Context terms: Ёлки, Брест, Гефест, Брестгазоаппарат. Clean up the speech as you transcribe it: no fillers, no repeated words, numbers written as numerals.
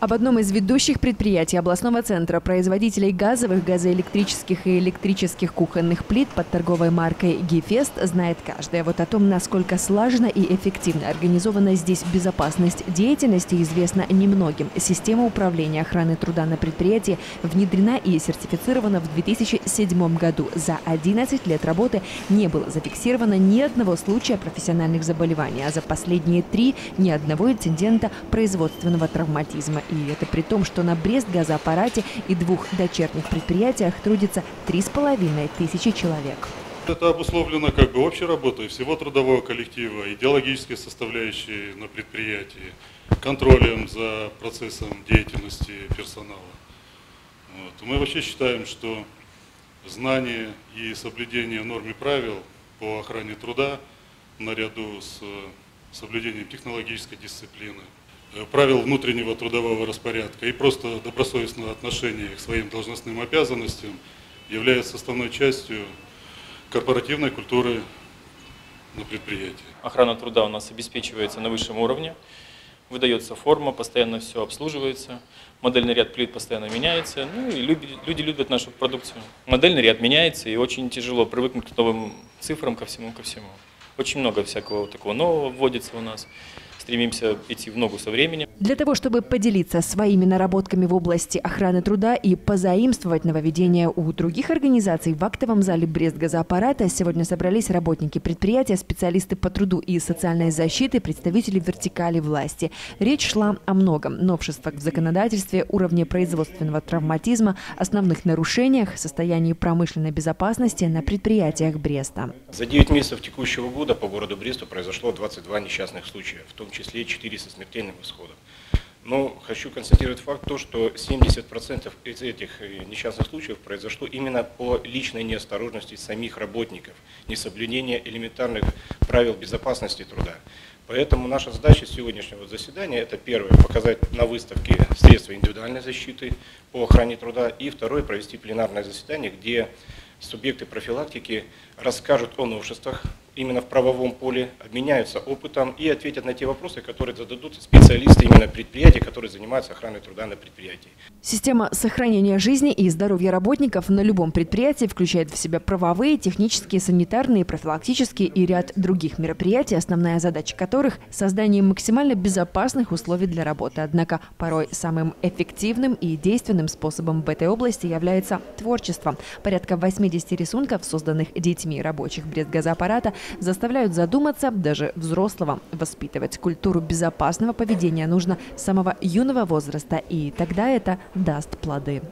Об одном из ведущих предприятий областного центра производителей газовых, газоэлектрических и электрических кухонных плит под торговой маркой «Гефест» знает каждый. А вот о том, насколько слаженно и эффективно организована здесь безопасность деятельности, известно немногим. Система управления охраны труда на предприятии внедрена и сертифицирована в 2007 году. За 11 лет работы не было зафиксировано ни одного случая профессиональных заболеваний, а за последние 3 – ни одного инцидента производственного травматизма. И это при том, что на Брестгазоаппарате и 2 дочерних предприятиях трудится 3500 человек. Это обусловлено как бы общей работой всего трудового коллектива, идеологической составляющей на предприятии, контролем за процессом деятельности персонала. Вот. Мы вообще считаем, что знание и соблюдение норм и правил по охране труда наряду с соблюдением технологической дисциплины, правил внутреннего трудового распорядка и просто добросовестное отношение к своим должностным обязанностям является основной частью корпоративной культуры на предприятии. Охрана труда у нас обеспечивается на высшем уровне, выдается форма, постоянно все обслуживается, модельный ряд плит постоянно меняется, ну и люди любят нашу продукцию. Модельный ряд меняется, и очень тяжело привыкнуть к новым цифрам, ко всему. Очень много всякого такого нового вводится у нас. Стремимся идти в ногу со временем. Для того, чтобы поделиться своими наработками в области охраны труда и позаимствовать нововведения у других организаций, в актовом зале Брестгазоаппарата сегодня собрались работники предприятия, специалисты по труду и социальной защиты, представители вертикали власти. Речь шла о многом: новшествах в законодательстве, уровне производственного травматизма, основных нарушениях, состоянии промышленной безопасности на предприятиях Бреста. За 9 месяцев текущего года по городу Бресту произошло 22 несчастных случая, в том числе 4 со смертельным исходом. Но хочу констатировать факт то, что 70% из этих несчастных случаев произошло именно по личной неосторожности самих работников, несоблюдение элементарных правил безопасности труда. Поэтому наша задача сегодняшнего заседания – это первое – показать на выставке средства индивидуальной защиты по охране труда, и второе – провести пленарное заседание, где субъекты профилактики расскажут о новшествах именно в правовом поле, обменяются опытом и ответят на те вопросы, которые зададут специалисты именно предприятий, которые занимаются охраной труда на предприятии. Система сохранения жизни и здоровья работников на любом предприятии включает в себя правовые, технические, санитарные, профилактические и ряд других мероприятий, основная задача которых – создание максимально безопасных условий для работы. Однако порой самым эффективным и действенным способом в этой области является творчество. Порядка 80 рисунков, созданных детьми рабочих Брестгазоаппарата, заставляют задуматься даже взрослого. Воспитывать культуру безопасного поведения нужно с самого юного возраста, и тогда это даст плоды.